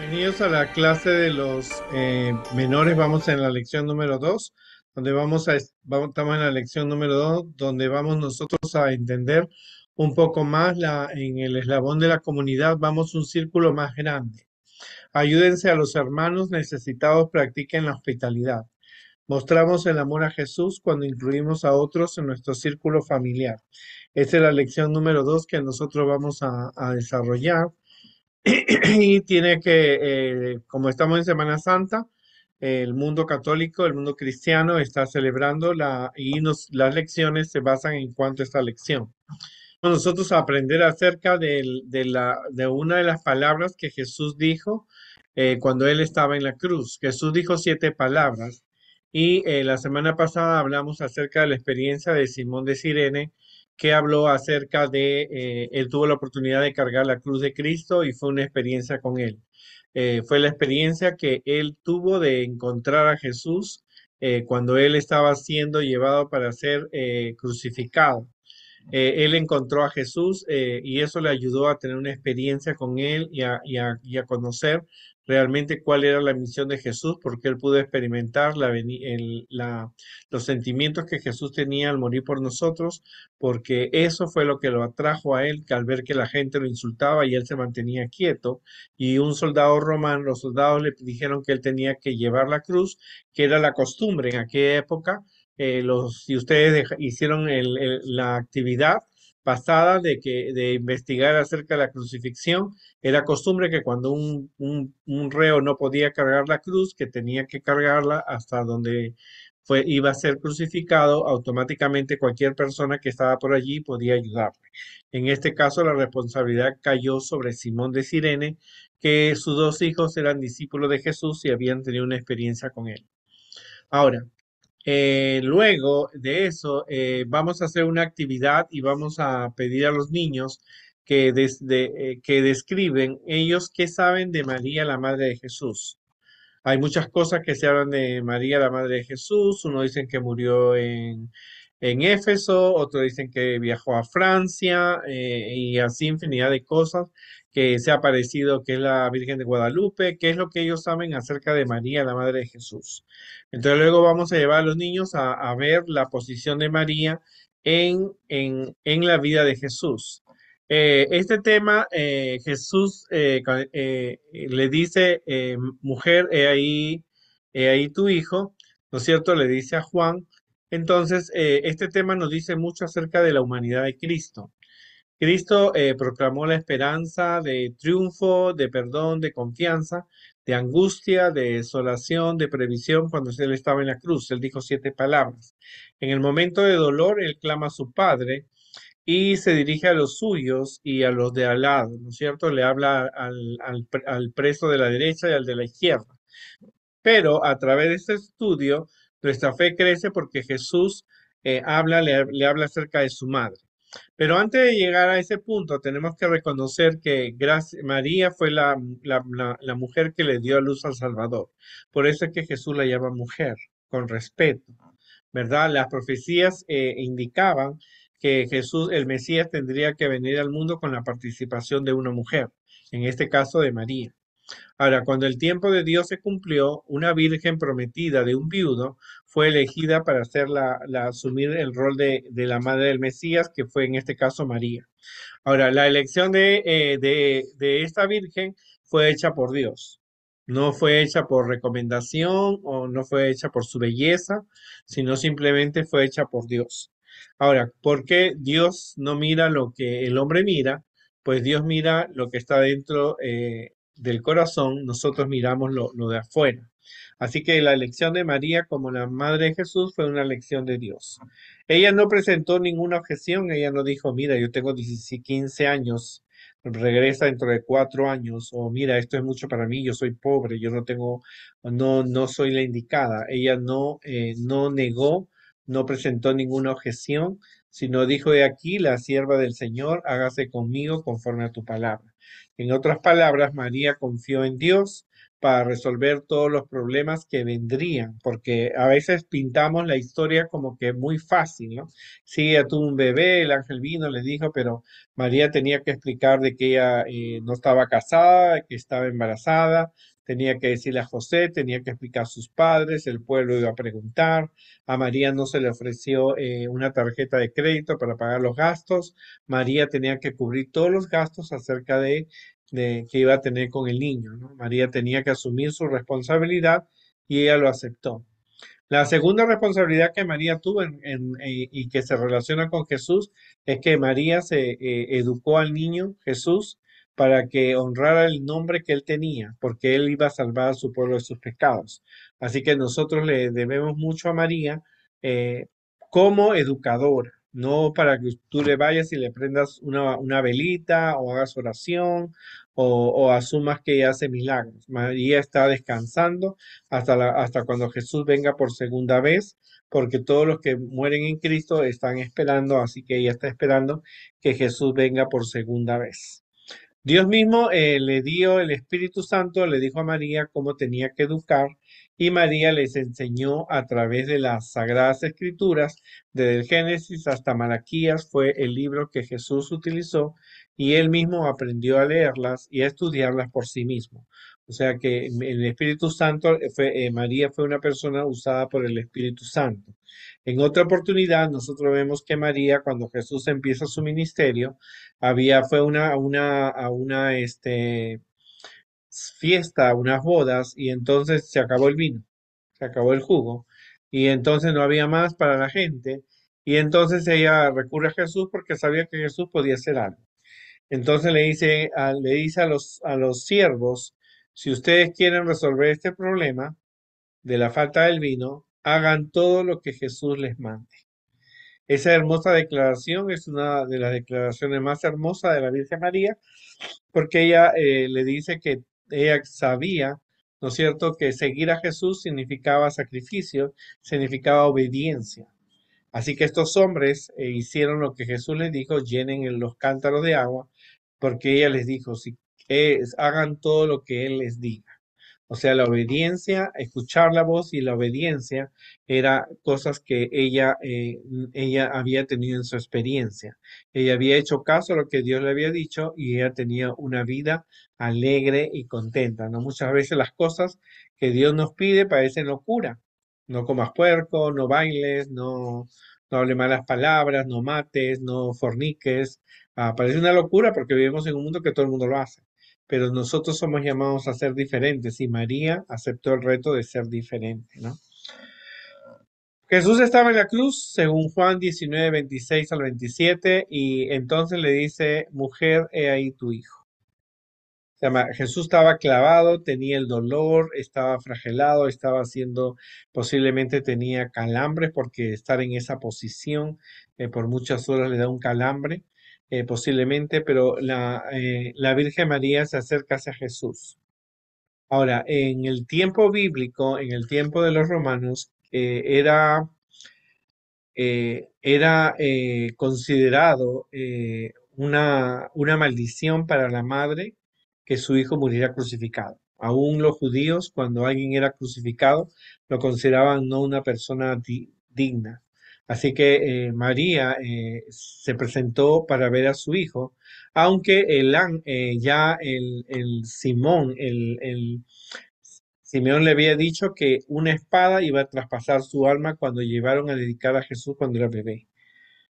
Bienvenidos a la clase de los menores. Vamos en la lección número 2, donde estamos en la lección número 2, donde vamos nosotros a entender un poco más en el eslabón de la comunidad. Vamos un círculo más grande. Ayúdense a los hermanos necesitados, practiquen la hospitalidad. Mostramos el amor a Jesús cuando incluimos a otros en nuestro círculo familiar. Esta es la lección número 2 que nosotros vamos a desarrollar. Y tiene que, como estamos en Semana Santa, el mundo católico, el mundo cristiano está celebrando las lecciones se basan en cuanto a esta lección. Nosotros aprender acerca de una de las palabras que Jesús dijo cuando Él estaba en la cruz. Jesús dijo 7 palabras y la semana pasada hablamos acerca de la experiencia de Simón de Cirene, que habló acerca de, él tuvo la oportunidad de cargar la cruz de Cristo y fue una experiencia con él. Fue la experiencia que él tuvo de encontrar a Jesús cuando él estaba siendo llevado para ser crucificado. Él encontró a Jesús y eso le ayudó a tener una experiencia con él y a conocer realmente cuál era la misión de Jesús, porque él pudo experimentar los sentimientos que Jesús tenía al morir por nosotros, porque eso fue lo que lo atrajo a él, que al ver que la gente lo insultaba y él se mantenía quieto, y un soldado romano, los soldados le dijeron que él tenía que llevar la cruz, que era la costumbre en aquella época. Si ustedes hicieron la actividad pasada de investigar acerca de la crucifixión, era costumbre que cuando un reo no podía cargar la cruz, que tenía que cargarla hasta donde iba a ser crucificado, automáticamente cualquier persona que estaba por allí podía ayudarle. En este caso, la responsabilidad cayó sobre Simón de Cirene, que sus 2 hijos eran discípulos de Jesús y habían tenido una experiencia con él. Ahora, luego de eso vamos a hacer una actividad y vamos a pedir a los niños que describen ellos qué saben de María, la Madre de Jesús. Hay muchas cosas que se hablan de María, la Madre de Jesús. Uno dicen que murió en Éfeso, otro dicen que viajó a Francia y así infinidad de cosas, que se ha parecido que es la Virgen de Guadalupe, que es lo que ellos saben acerca de María, la Madre de Jesús. Entonces luego vamos a llevar a los niños a ver la posición de María en la vida de Jesús. Este tema, Jesús le dice, mujer, he ahí tu hijo, ¿no es cierto? Le dice a Juan. Entonces, este tema nos dice mucho acerca de la humanidad de Cristo. Cristo proclamó la esperanza de triunfo, de perdón, de confianza, de angustia, de desolación, de previsión cuando él estaba en la cruz. Él dijo 7 palabras. En el momento de dolor, él clama a su Padre y se dirige a los suyos y a los de al lado, ¿no es cierto? Le habla al preso de la derecha y al de la izquierda. Pero a través de este estudio, nuestra fe crece porque Jesús le habla acerca de su madre. Pero antes de llegar a ese punto, tenemos que reconocer que María fue la mujer que le dio a luz al Salvador. Por eso es que Jesús la llama mujer, con respeto, ¿verdad? Las profecías indicaban que Jesús, el Mesías, tendría que venir al mundo con la participación de una mujer, en este caso de María. Ahora, cuando el tiempo de Dios se cumplió, una virgen prometida de un viudo fue elegida para hacer asumir el rol de la madre del Mesías, que fue en este caso María. Ahora, la elección de esta virgen fue hecha por Dios. No fue hecha por recomendación o no fue hecha por su belleza, sino simplemente fue hecha por Dios. Ahora, ¿por qué Dios no mira lo que el hombre mira? Pues Dios mira lo que está dentro del corazón, nosotros miramos lo de afuera. Así que la elección de María como la madre de Jesús fue una elección de Dios. Ella no presentó ninguna objeción, ella no dijo, mira, yo tengo 15 años, regresa dentro de 4 años, o mira, esto es mucho para mí, yo soy pobre, yo no soy la indicada. Ella no negó, no presentó ninguna objeción, sino dijo, he aquí, la sierva del Señor, hágase conmigo conforme a tu palabra. En otras palabras, María confió en Dios, para resolver todos los problemas que vendrían, porque a veces pintamos la historia como que muy fácil, ¿no? Sí, ella tuvo un bebé, el ángel vino, le dijo, pero María tenía que explicar de que ella no estaba casada, que estaba embarazada, tenía que decirle a José, tenía que explicar a sus padres, el pueblo iba a preguntar, a María no se le ofreció una tarjeta de crédito para pagar los gastos, María tenía que cubrir todos los gastos acerca de que iba a tener con el niño, ¿no? María tenía que asumir su responsabilidad y ella lo aceptó. La segunda responsabilidad que María tuvo y que se relaciona con Jesús es que María se educó al niño Jesús para que honrara el nombre que él tenía, porque él iba a salvar a su pueblo de sus pecados. Así que nosotros le debemos mucho a María como educadora. No para que tú le vayas y le prendas una velita o hagas oración o asumas que ella hace milagros. María está descansando hasta cuando Jesús venga por segunda vez, porque todos los que mueren en Cristo están esperando, así que ella está esperando que Jesús venga por segunda vez. Dios mismo le dio el Espíritu Santo, le dijo a María cómo tenía que educar, y María les enseñó a través de las Sagradas Escrituras, desde el Génesis hasta Malaquías, fue el libro que Jesús utilizó, y él mismo aprendió a leerlas y a estudiarlas por sí mismo. O sea que el Espíritu Santo, María fue una persona usada por el Espíritu Santo. En otra oportunidad, nosotros vemos que María, cuando Jesús empieza su ministerio, fue a una fiesta, unas bodas, y entonces se acabó el vino, se acabó el jugo, y entonces no había más para la gente, y entonces ella recurre a Jesús porque sabía que Jesús podía hacer algo. Entonces le dice a los siervos, si ustedes quieren resolver este problema de la falta del vino, hagan todo lo que Jesús les mande. Esa hermosa declaración es una de las declaraciones más hermosas de la Virgen María, porque ella le dice que ella sabía, ¿no es cierto?, que seguir a Jesús significaba sacrificio, significaba obediencia. Así que estos hombres hicieron lo que Jesús les dijo, llenen los cántaros de agua, porque ella les dijo, hagan todo lo que él les diga. O sea, la obediencia, escuchar la voz y la obediencia eran cosas que ella había tenido en su experiencia. Ella había hecho caso a lo que Dios le había dicho y ella tenía una vida alegre y contenta, ¿no? Muchas veces las cosas que Dios nos pide parecen locura. No comas puerco, no bailes, no hable malas palabras, no mates, no forniques. Parece una locura porque vivimos en un mundo que todo el mundo lo hace. Pero nosotros somos llamados a ser diferentes y María aceptó el reto de ser diferente, ¿no? Jesús estaba en la cruz, según Juan 19, 26 al 27, y entonces le dice, mujer, he ahí tu hijo. O sea, Jesús estaba clavado, tenía el dolor, estaba flagelado, posiblemente tenía calambres, porque estar en esa posición por muchas horas le da un calambre. Posiblemente, pero la Virgen María se acerca hacia Jesús. Ahora, en el tiempo bíblico, en el tiempo de los romanos, era considerado una maldición para la madre que su hijo muriera crucificado. Aún los judíos, cuando alguien era crucificado, lo consideraban no una persona digna. Así que María se presentó para ver a su hijo, aunque Simeón le había dicho que una espada iba a traspasar su alma cuando llevaron a dedicar a Jesús cuando era bebé.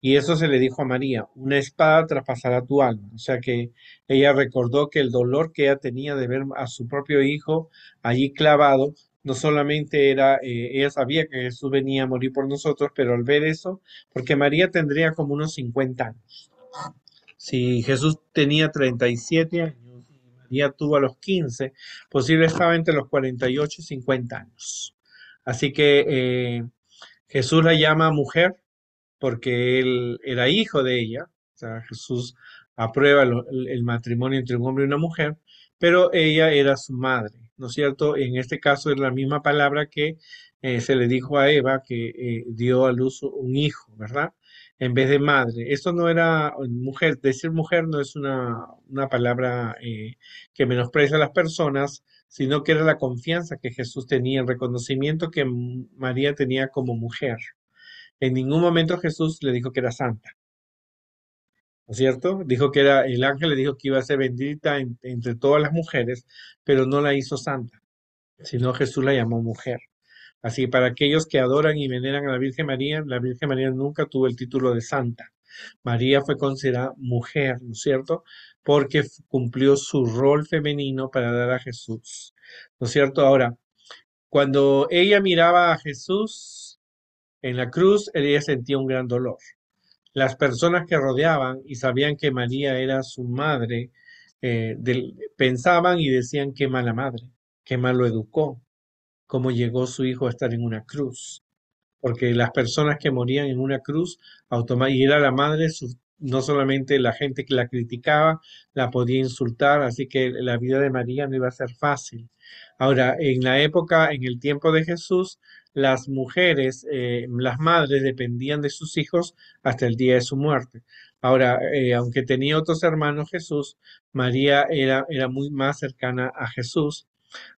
Y eso se le dijo a María, una espada traspasará tu alma. O sea que ella recordó que el dolor que ella tenía de ver a su propio hijo allí clavado, no solamente ella sabía que Jesús venía a morir por nosotros, pero al ver eso, porque María tendría como unos 50 años. Si Jesús tenía 37 años y María tuvo a los 15, posiblemente estaba entre los 48 y 50 años. Así que Jesús la llama mujer porque él era hijo de ella. O sea, Jesús aprueba el matrimonio entre un hombre y una mujer, pero ella era su madre, ¿no es cierto? En este caso es la misma palabra que se le dijo a Eva, que dio a luz un hijo, ¿verdad? en vez de madre. Esto no era mujer, decir mujer no es una palabra que menosprecia a las personas, sino que era la confianza que Jesús tenía, el reconocimiento que María tenía como mujer. En ningún momento Jesús le dijo que era santa, ¿no es cierto? Dijo que era, el ángel le dijo que iba a ser bendita entre todas las mujeres, pero no la hizo santa, sino Jesús la llamó mujer. Así que para aquellos que adoran y veneran a la Virgen María nunca tuvo el título de santa. María fue considerada mujer, ¿no es cierto? Porque cumplió su rol femenino para dar a Jesús, ¿no es cierto? Ahora, cuando ella miraba a Jesús en la cruz, ella sentía un gran dolor. Las personas que rodeaban y sabían que María era su madre, pensaban y decían, qué mala madre, qué mal lo educó, cómo llegó su hijo a estar en una cruz. Porque las personas que morían en una cruz, y era la madre, no solamente la gente que la criticaba, la podía insultar, así que la vida de María no iba a ser fácil. Ahora, en la época, en el tiempo de Jesús, las mujeres, las madres dependían de sus hijos hasta el día de su muerte. Ahora, aunque tenía otros hermanos Jesús, María era muy más cercana a Jesús.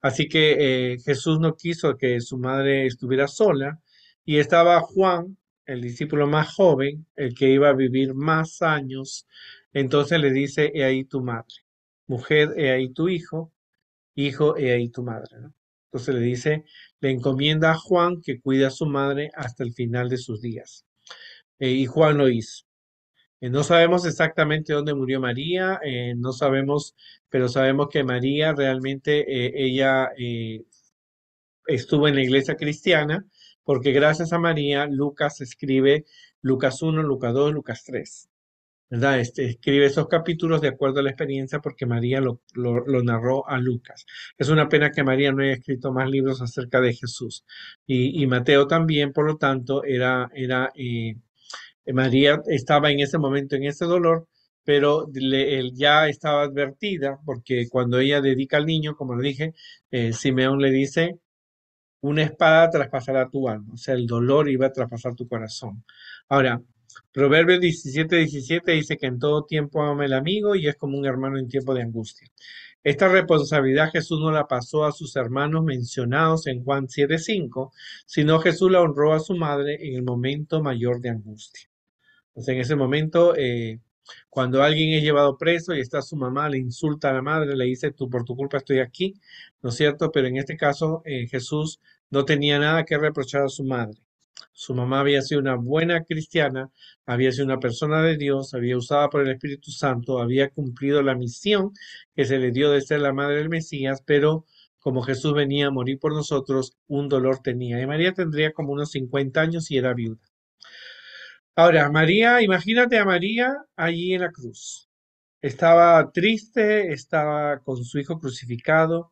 Así que Jesús no quiso que su madre estuviera sola y estaba Juan, el discípulo más joven, el que iba a vivir más años. Entonces le dice, he ahí tu madre. Mujer, he ahí tu hijo. Hijo, he ahí tu madre, ¿no? Entonces le dice, le encomienda a Juan que cuide a su madre hasta el final de sus días. Y Juan lo hizo. No sabemos exactamente dónde murió María, no sabemos, pero sabemos que María realmente ella estuvo en la iglesia cristiana, porque gracias a María Lucas escribe Lucas 1, Lucas 2, Lucas 3. ¿Verdad? Escribe esos capítulos de acuerdo a la experiencia porque María lo narró a Lucas. Es una pena que María no haya escrito más libros acerca de Jesús. Y Mateo también, por lo tanto, María estaba en ese momento en ese dolor, pero él ya estaba advertida, porque cuando ella dedica al niño, como le dije, Simeón le dice, una espada traspasará tu alma, o sea, el dolor iba a traspasar tu corazón. Ahora, Proverbios 17:17 dice que en todo tiempo ama el amigo y es como un hermano en tiempo de angustia. Esta responsabilidad Jesús no la pasó a sus hermanos mencionados en Juan 7:5, sino Jesús la honró a su madre en el momento mayor de angustia. Entonces, en ese momento, cuando alguien es llevado preso y está su mamá, le insulta a la madre, le dice, tú por tu culpa estoy aquí, ¿no es cierto? Pero en este caso, Jesús no tenía nada que reprochar a su madre. Su mamá había sido una buena cristiana, había sido una persona de Dios, había usado por el Espíritu Santo, había cumplido la misión que se le dio de ser la madre del Mesías, pero como Jesús venía a morir por nosotros, un dolor tenía. Y María tendría como unos 50 años y era viuda. Ahora, María, imagínate a María allí en la cruz. Estaba triste, estaba con su hijo crucificado.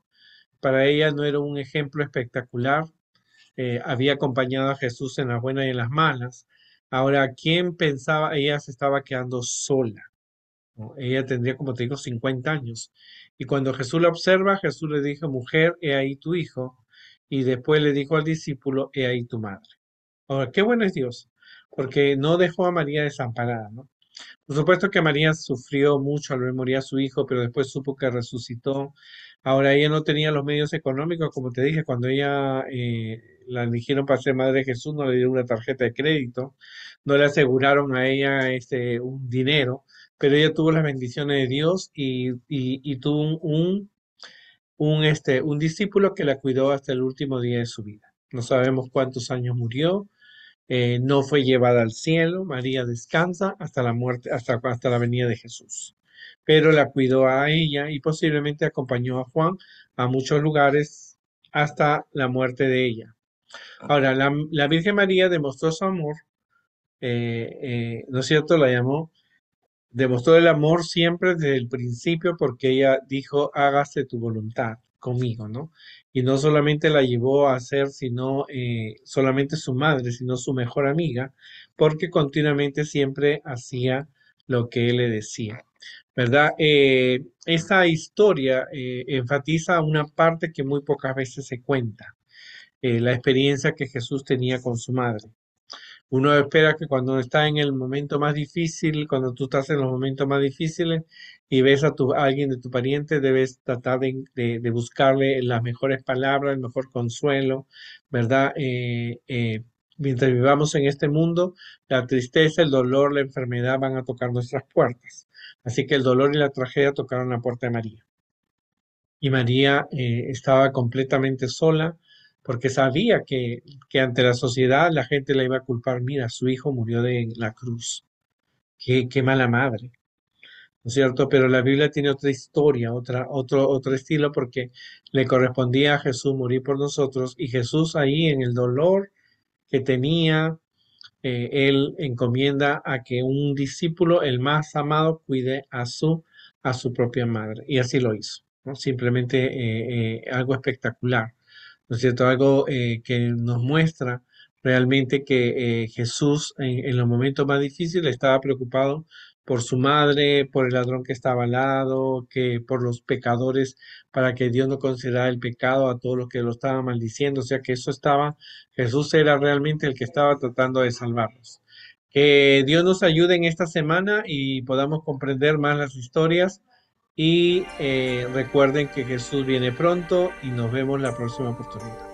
Para ella no era un ejemplo espectacular. Había acompañado a Jesús en las buenas y en las malas. Ahora, ¿quién pensaba? Ella se estaba quedando sola, ¿no? Ella tendría, como te digo, 50 años. Y cuando Jesús la observa, Jesús le dijo, mujer, he ahí tu hijo. Y después le dijo al discípulo, he ahí tu madre. Ahora, qué bueno es Dios, porque no dejó a María desamparada, ¿no? Por supuesto que María sufrió mucho al ver morir a su hijo, pero después supo que resucitó. Ahora, ella no tenía los medios económicos, como te dije, cuando ella la eligieron para ser madre de Jesús, no le dieron una tarjeta de crédito, no le aseguraron a ella un dinero, pero ella tuvo las bendiciones de Dios y tuvo un discípulo que la cuidó hasta el último día de su vida. No sabemos cuántos años murió. No fue llevada al cielo. María descansa hasta la muerte, hasta la venida de Jesús. Pero la cuidó a ella y posiblemente acompañó a Juan a muchos lugares hasta la muerte de ella. Ahora, la Virgen María demostró su amor, ¿no es cierto? La llamó, demostró el amor siempre desde el principio porque ella dijo, hágase tu voluntad conmigo, ¿no? Y no solamente la llevó a ser, sino solamente su madre, sino su mejor amiga, porque continuamente siempre hacía lo que él le decía, ¿verdad? Esta historia enfatiza una parte que muy pocas veces se cuenta, la experiencia que Jesús tenía con su madre. Uno espera que cuando está en el momento más difícil, cuando tú estás en los momentos más difíciles y ves a alguien de tu pariente, debes tratar de buscarle las mejores palabras, el mejor consuelo, ¿verdad? Mientras vivamos en este mundo, la tristeza, el dolor, la enfermedad van a tocar nuestras puertas. Así que el dolor y la tragedia tocaron la puerta de María. Y María estaba completamente sola porque sabía que ante la sociedad la gente la iba a culpar. Mira, su hijo murió en la cruz. Qué mala madre, ¿no es cierto? Pero la Biblia tiene otra historia, otro estilo, porque le correspondía a Jesús morir por nosotros. Y Jesús ahí en el dolor que tenía, él encomienda a que un discípulo, el más amado, cuide a su propia madre. Y así lo hizo, ¿no? Simplemente algo espectacular, ¿no es cierto? Algo que nos muestra realmente que Jesús en los momentos más difíciles estaba preocupado por su madre, por el ladrón que estaba al lado, que por los pecadores, para que Dios no considerara el pecado a todos los que lo estaban maldiciendo. O sea que Jesús era realmente el que estaba tratando de salvarlos. Que Dios nos ayude en esta semana y podamos comprender más las historias. Y recuerden que Jesús viene pronto y nos vemos la próxima oportunidad.